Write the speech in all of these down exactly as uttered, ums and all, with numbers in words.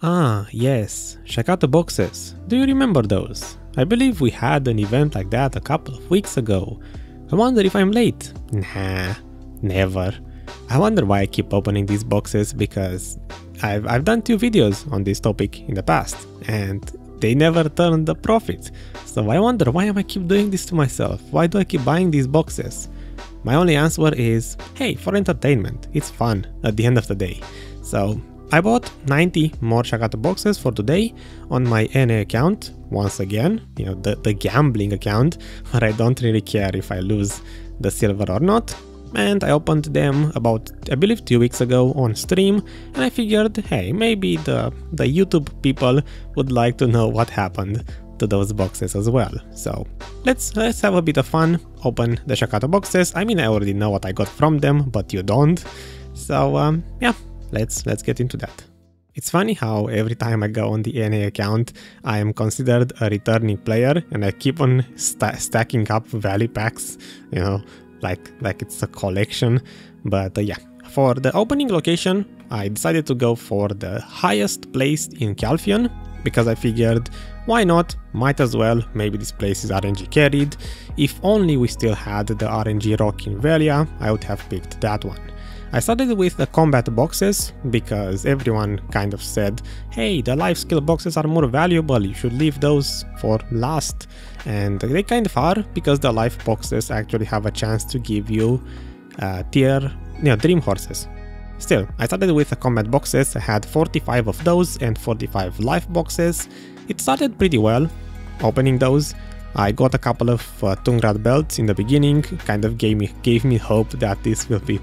Ah, yes, Shakatu boxes. Do you remember those? I believe we had an event like that a couple of weeks ago. I wonder if I'm late. Nah, never. I wonder why I keep opening these boxes, because I've, I've done two videos on this topic in the past and they never turned a profit. So I wonder, why am I keep doing this to myself? Why do I keep buying these boxes? My only answer is, hey, for entertainment, it's fun at the end of the day. So I bought ninety more Shakatu boxes for today on my N A account, once again, you know, the, the gambling account, where I don't really care if I lose the silver or not, and I opened them about, I believe, two weeks ago on stream, and I figured, hey, maybe the, the YouTube people would like to know what happened to those boxes as well. So let's let's have a bit of fun, open the Shakatu boxes. I mean, I already know what I got from them, but you don't, so um, yeah. Let's let's get into that. It's funny how every time I go on the N A account, I am considered a returning player, and I keep on st stacking up value packs, you know, like like it's a collection. But uh, yeah, for the opening location, I decided to go for the highest place in Calphion, because I figured, why not? Might as well. Maybe this place is R N G carried. If only we still had the R N G rock in Velia, I would have picked that one. I started with the combat boxes, because everyone kind of said, hey, the life skill boxes are more valuable, you should leave those for last. And they kind of are, because the life boxes actually have a chance to give you uh, tier, you know, dream horses. Still, I started with the combat boxes, I had forty-five of those and forty-five life boxes. It started pretty well, opening those. I got a couple of uh, Tungrad belts in the beginning, kind of gave me, gave me hope that this will be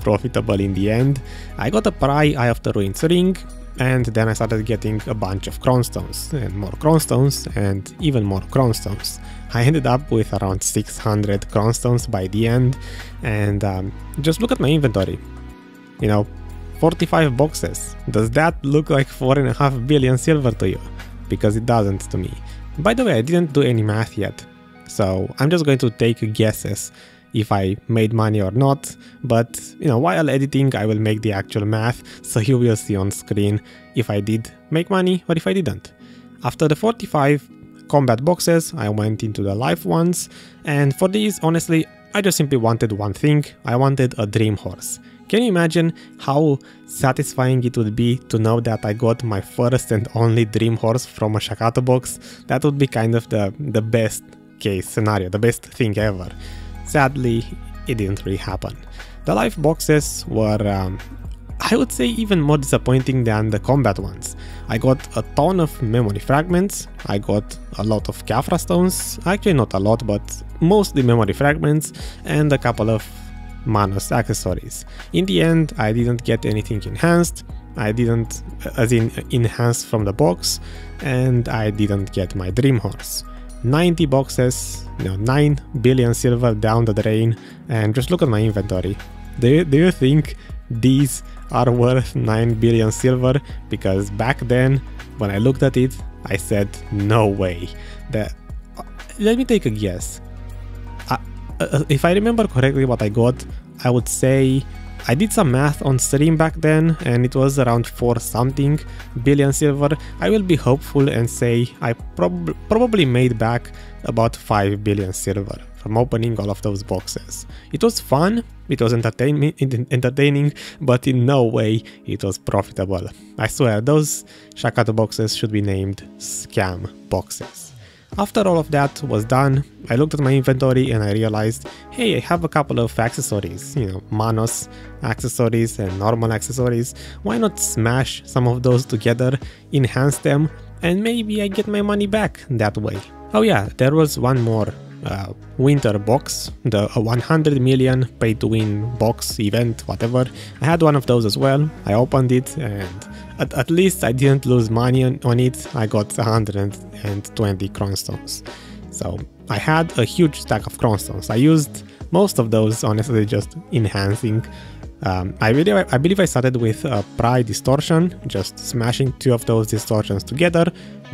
profitable in the end. I got a Pry Eye of the Ruins ring, and then I started getting a bunch of Cron Stones, and more Cron Stones, and even more Cron Stones. I ended up with around six hundred Cron Stones by the end, and um, just look at my inventory. You know, forty-five boxes. Does that look like four point five billion silver to you? Because it doesn't to me. By the way, I didn't do any math yet, so I'm just going to take guesses if I made money or not, but you know, while editing I will make the actual math, so you will see on screen if I did make money or if I didn't. After the forty-five combat boxes, I went into the life ones, and for these, honestly, I just simply wanted one thing. I wanted a dream horse. Can you imagine how satisfying it would be to know that I got my first and only dream horse from a Shakatu box? That would be kind of the, the best case scenario, the best thing ever. Sadly, it didn't really happen. The life boxes were, um, I would say, even more disappointing than the combat ones. I got a ton of memory fragments, I got a lot of Kafra stones, actually not a lot, but mostly memory fragments, and a couple of Manos accessories. In the end, I didn't get anything enhanced, I didn't, as in enhanced from the box, and I didn't get my dream horse. ninety boxes, you know, nine billion silver down the drain, and just look at my inventory. Do you, do you think these are worth nine billion silver? Because back then, when I looked at it, I said, no way. That, uh, let me take a guess. I, uh, if I remember correctly what I got, I would say, I did some math on stream back then, and it was around four something billion silver. I will be hopeful and say I prob probably made back about five billion silver from opening all of those boxes. It was fun, it was entertain entertaining, but in no way it was profitable. I swear, those Shakatu boxes should be named scam boxes. After all of that was done, I looked at my inventory and I realized, hey, I have a couple of accessories, you know, Manos accessories and normal accessories. Why not smash some of those together, enhance them, and maybe I get my money back that way. Oh yeah, there was one more uh, winter box, the one hundred million pay to win box event, whatever. I had one of those as well. I opened it, and At, at least I didn't lose money on, on it. I got one hundred twenty Cron Stones. So I had a huge stack of Cron Stones. I used most of those, honestly, just enhancing. Um, I, really, I believe I started with a Pry distortion, just smashing two of those distortions together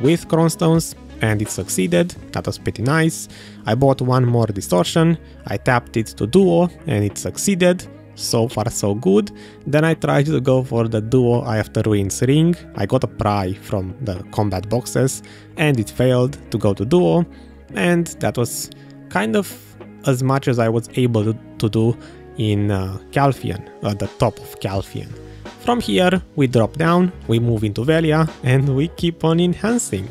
with Cron Stones, and it succeeded. That was pretty nice. I bought one more distortion, I tapped it to duo, and it succeeded. So far so good. Then I tried to go for the duo Eye of the Ruins ring. I got a pry from the combat boxes and it failed to go to duo, and that was kind of as much as I was able to, to do in uh, Calphion, at the top of Calphion. From here we drop down, we move into Velia and we keep on enhancing.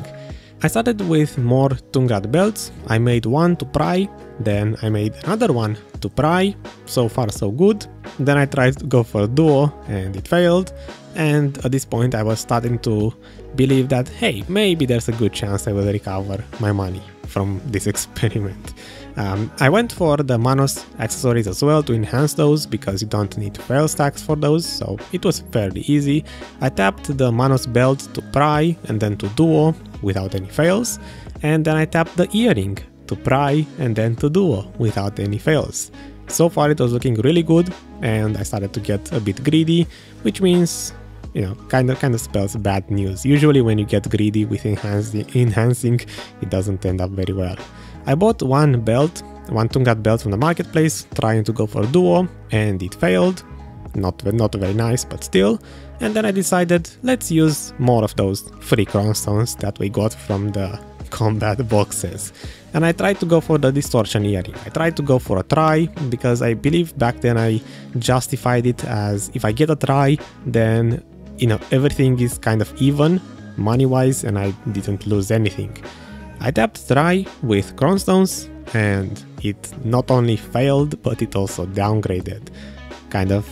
I started with more Tungrad belts. I made one to pry, then I made another one to pry. So far so good. Then I tried to go for duo and it failed, and at this point I was starting to believe that, hey, maybe there's a good chance I will recover my money from this experiment. Um, I went for the Manos accessories as well to enhance those, because you don't need fail stacks for those, so it was fairly easy. I tapped the Manos belt to pry and then to duo without any fails, and then I tapped the earring to pry and then to duo without any fails. So far it was looking really good, and I started to get a bit greedy, which means, you know, kind of kind of spells bad news. Usually when you get greedy with enhancing, enhancing it doesn't end up very well. I bought one belt, one Tungrad belt from the marketplace, trying to go for duo, and it failed. Not, not very nice, but still. And then I decided, let's use more of those free Cron Stones that we got from the combat boxes. And I tried to go for the distortion earring. I tried to go for a try, because I believe back then I justified it as, if I get a try, then, you know, everything is kind of even money-wise and I didn't lose anything. I tapped try with Cron Stones and it not only failed, but it also downgraded. Kind of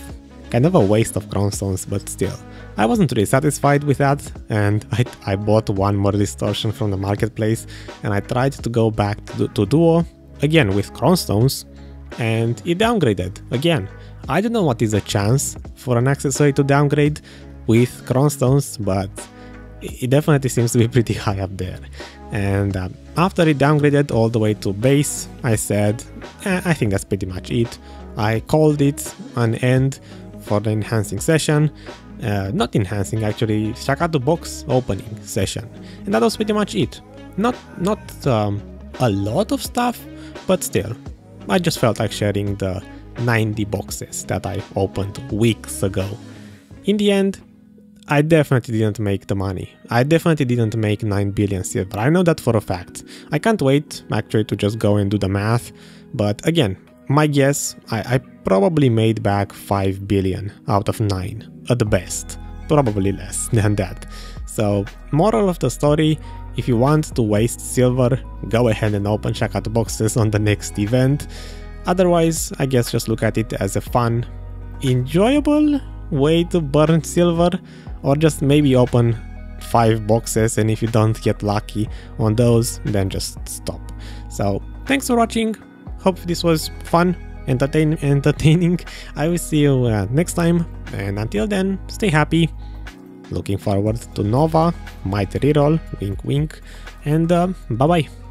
kind of a waste of Cron Stones, but still. I wasn't really satisfied with that, and I, I bought one more distortion from the marketplace and I tried to go back to, to duo again with Cron Stones, and it downgraded again. I don't know what is a chance for an accessory to downgrade with Cron Stones, but it definitely seems to be pretty high up there. And um, after it downgraded all the way to base, I said, eh, I think that's pretty much it. I called it an end for the enhancing session, uh, not enhancing actually, Shakatu box opening session, and that was pretty much it. Not, not um, a lot of stuff, but still, I just felt like sharing the ninety boxes that I opened weeks ago. In the end, I definitely didn't make the money. I definitely didn't make nine billion silver, I know that for a fact. I can't wait actually to just go and do the math, but again, my guess, I, I probably made back five billion out of nine, at the best, probably less than that. So, moral of the story, if you want to waste silver, go ahead and open Shakatu boxes on the next event. Otherwise, I guess just look at it as a fun, enjoyable way to burn silver, or just maybe open five boxes, and if you don't get lucky on those, then just stop. So thanks for watching, hope this was fun, entertain entertaining. I will see you uh, next time, and until then, stay happy. Looking forward to Nova, might reroll, wink wink, and uh, bye bye.